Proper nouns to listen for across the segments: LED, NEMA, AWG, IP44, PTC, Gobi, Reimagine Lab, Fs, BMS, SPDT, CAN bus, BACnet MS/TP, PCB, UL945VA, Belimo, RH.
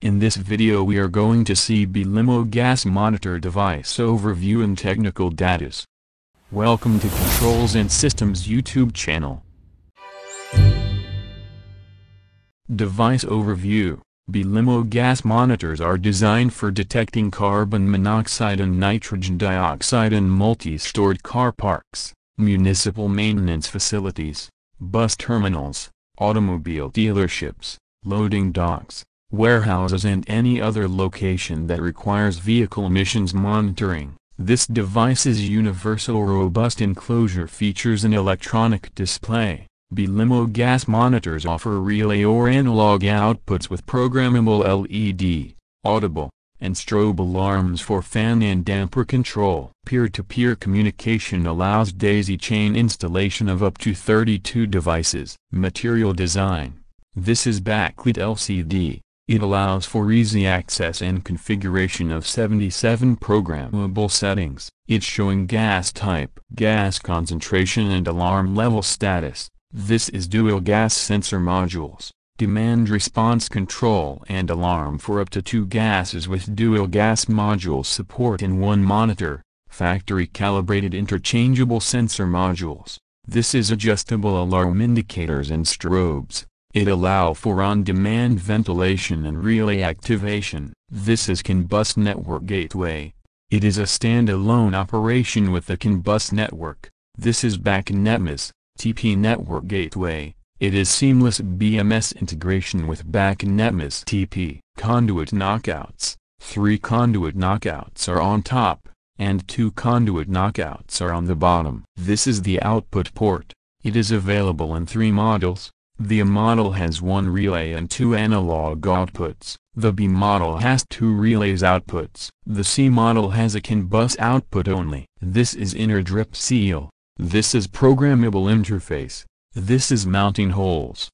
In this video we are going to see Belimo gas monitor device overview and technical datas. Welcome to Controls and Systems YouTube channel. Device overview. Belimo gas monitors are designed for detecting carbon monoxide and nitrogen dioxide in multi-stored car parks, municipal maintenance facilities, bus terminals, automobile dealerships, loading docks, warehouses and any other location that requires vehicle emissions monitoring. This device's universal robust enclosure features an electronic display. Belimo gas monitors offer relay or analog outputs with programmable LED, audible, and strobe alarms for fan and damper control. Peer-to-peer communication allows daisy chain installation of up to 32 devices. Material design. This is backlit LCD. It allows for easy access and configuration of 77 programmable settings. It's showing gas type, gas concentration and alarm level status. This is dual gas sensor modules, demand response control and alarm for up to 2 gases with dual gas module support in one monitor, factory calibrated interchangeable sensor modules. This is adjustable alarm indicators and strobes. It allows for on-demand ventilation and relay activation. This is CAN bus network gateway. It is a standalone operation with the CAN bus network. This is BACnet MS/TP network gateway. It is seamless BMS integration with BACnet MS/TP. Conduit knockouts. 3 conduit knockouts are on top, and 2 conduit knockouts are on the bottom. This is the output port. It is available in 3 models. The A model has 1 relay and 2 analog outputs. The B model has 2 relays outputs. The C model has a CAN bus output only. This is inner drip seal. This is programmable interface. This is mounting holes.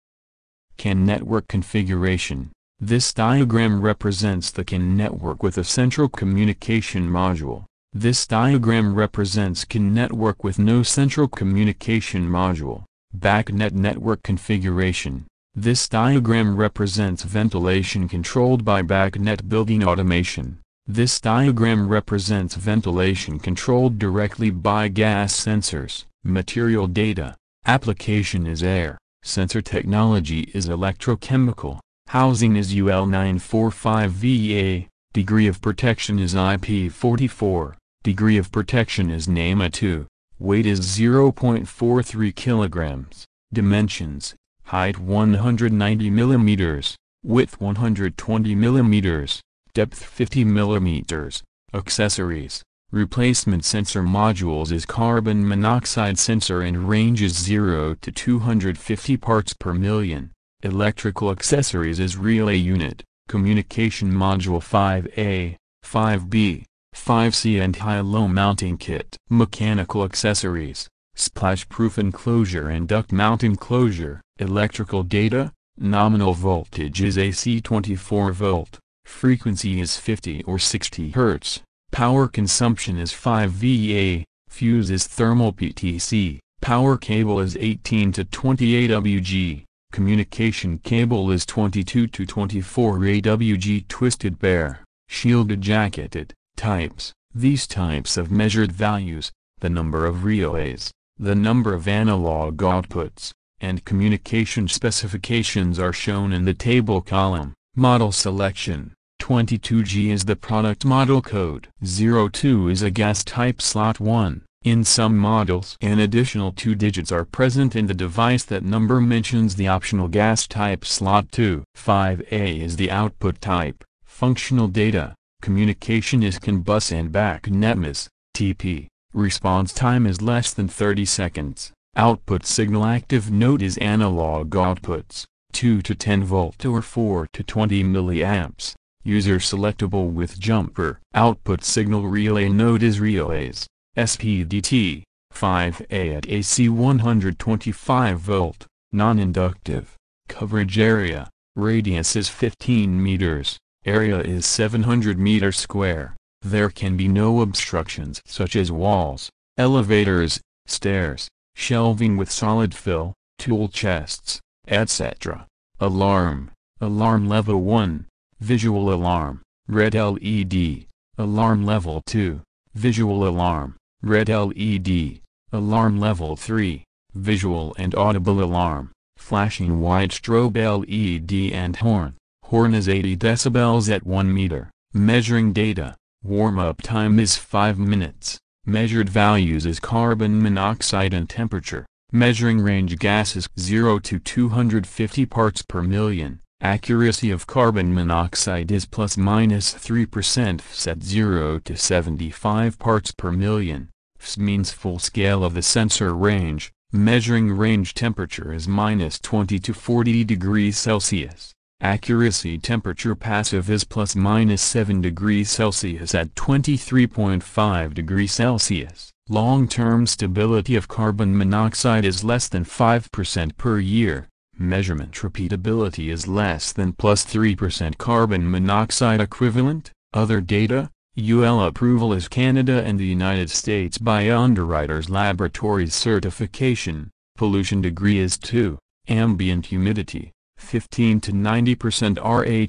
CAN network configuration. This diagram represents the CAN network with a central communication module. This diagram represents CAN network with no central communication module. BACnet network configuration. This diagram represents ventilation controlled by BACnet building automation. This diagram represents ventilation controlled directly by gas sensors. Material data. Application is air. Sensor technology is electrochemical. Housing is UL945VA. Degree of protection is IP44. Degree of protection is NEMA 2. Weight is 0.43 kilograms. Dimensions: height 190 millimeters, width 120 millimeters, depth 50 millimeters. Accessories: replacement sensor modules is carbon monoxide sensor and range is 0 to 250 parts per million. Electrical accessories is relay unit, communication module 5A, 5B. 5C and high-low mounting kit. Mechanical accessories, splash-proof enclosure and duct mount enclosure. Electrical data, nominal voltage is AC 24 volt, frequency is 50 or 60 Hz, power consumption is 5 VA, fuse is thermal PTC, power cable is 18 to 20 AWG, communication cable is 22 to 24 AWG twisted bare, shielded jacketed. Types. These types of measured values, the number of relays, the number of analog outputs, and communication specifications are shown in the table column. Model selection. 22G is the product model code. 02 is a gas type slot 1. In some models, an additional 2 digits are present in the device. That number mentions the optional gas type slot 2. 5A is the output type. Functional data. Communication is CAN bus and BACnet MS/TP. Response time is less than 30 seconds. Output signal active node is analog outputs, 2 to 10 volt or 4 to 20 milliamps. User selectable with jumper. Output signal relay node is relays, SPDT, 5A at AC 125 volt, non-inductive. Coverage area, radius is 15 meters. Area is 700 meters square. There can be no obstructions such as walls, elevators, stairs, shelving with solid fill, tool chests, etc. Alarm. Alarm level 1. Visual alarm, red LED, alarm level 2. Visual alarm, red LED, alarm level 3. Visual and audible alarm, flashing white strobe LED and horn. Horn is 80 decibels at 1 meter. Measuring data, warm-up time is 5 minutes. Measured values is carbon monoxide and temperature. Measuring range gas is 0 to 250 parts per million. Accuracy of carbon monoxide is plus minus 3%. Fs at 0 to 75 parts per million. Fs means full scale of the sensor range. Measuring range temperature is minus 20 to 40 degrees Celsius. Accuracy temperature passive is plus minus 7 degrees Celsius at 23.5 degrees Celsius. Long-term stability of carbon monoxide is less than 5% per year. Measurement repeatability is less than plus 3% carbon monoxide equivalent. Other data, UL approval is Canada and the United States by Underwriters Laboratories certification. Pollution degree is 2. Ambient humidity, 15 to 90%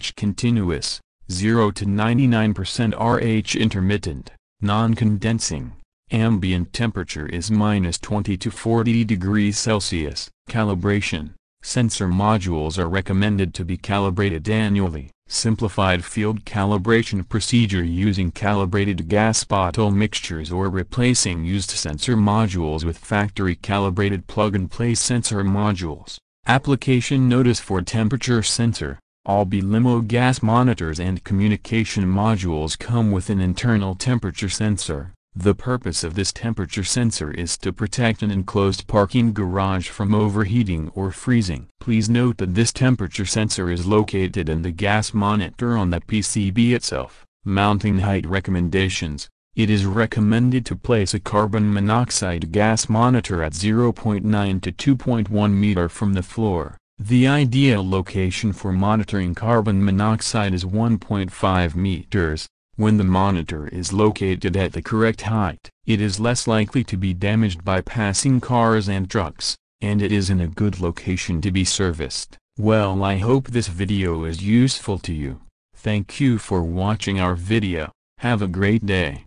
RH continuous, 0 to 99% RH intermittent, non-condensing. Ambient temperature is minus 20 to 40 degrees Celsius. Calibration. Sensor modules are recommended to be calibrated annually. Simplified field calibration procedure using calibrated gas bottle mixtures or replacing used sensor modules with factory calibrated plug-and-play sensor modules. Application notice for temperature sensor. All Belimo gas monitors and communication modules come with an internal temperature sensor. The purpose of this temperature sensor is to protect an enclosed parking garage from overheating or freezing. Please note that this temperature sensor is located in the gas monitor on the PCB itself. Mounting height recommendations. It is recommended to place a carbon monoxide gas monitor at 0.9 to 2.1 meter from the floor. The ideal location for monitoring carbon monoxide is 1.5 meters, when the monitor is located at the correct height. It is less likely to be damaged by passing cars and trucks, and it is in a good location to be serviced. Well, I hope this video is useful to you. Thank you for watching our video. Have a great day.